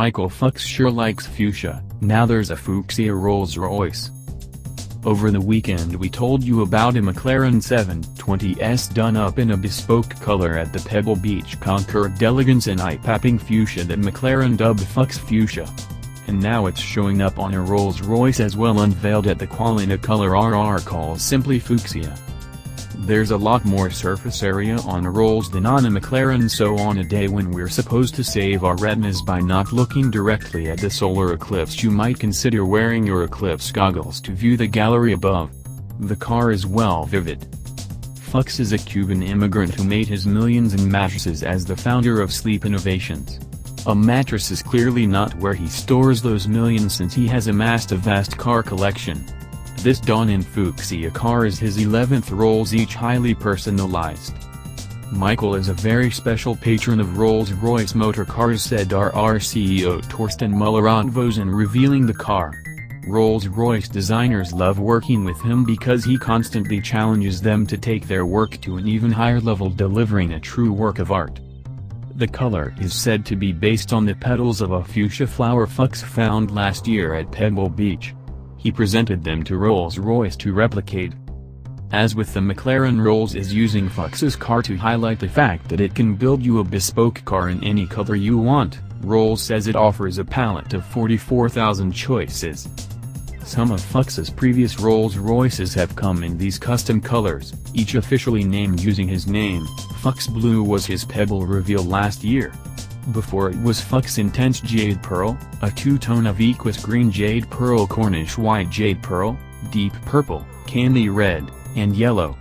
Michael Fux sure likes fuchsia, now there's a fuchsia Rolls-Royce. Over the weekend we told you about a McLaren 720S done up in a bespoke color at the Pebble Beach Concours d'Elegance in eye-popping fuchsia that McLaren dubbed Fux Fuchsia. And now it's showing up on a Rolls-Royce as well, unveiled at the Qual in a color RR calls simply Fuchsia. There's a lot more surface area on a Rolls than on a McLaren, so on a day when we're supposed to save our retinas by not looking directly at the solar eclipse, you might consider wearing your eclipse goggles to view the gallery above. The car is well vivid. Fux is a Cuban immigrant who made his millions in mattresses as the founder of Sleep Innovations. A mattress is clearly not where he stores those millions, since he has amassed a vast car collection. This Dawn in Fuchsia car is his 11th Rolls, each highly personalized. Michael is a very special patron of Rolls-Royce motor cars, said RR CEO Torsten Müller-Ötvös in revealing the car. Rolls-Royce designers love working with him because he constantly challenges them to take their work to an even higher level, delivering a true work of art. The color is said to be based on the petals of a fuchsia flower Fux found last year at Pebble Beach. He presented them to Rolls-Royce to replicate. As with the McLaren, Rolls is using Fux's car to highlight the fact that it can build you a bespoke car in any color you want. Rolls says it offers a palette of 44,000 choices. Some of Fux's previous Rolls-Royces have come in these custom colors, each officially named using his name. Fux Blue was his Pebble reveal last year. Before it was Fux Intense Jade Pearl, a two-tone of Aequus Green Jade Pearl, Cornish White Jade Pearl, Deep Purple, Candy Red, and Yellow.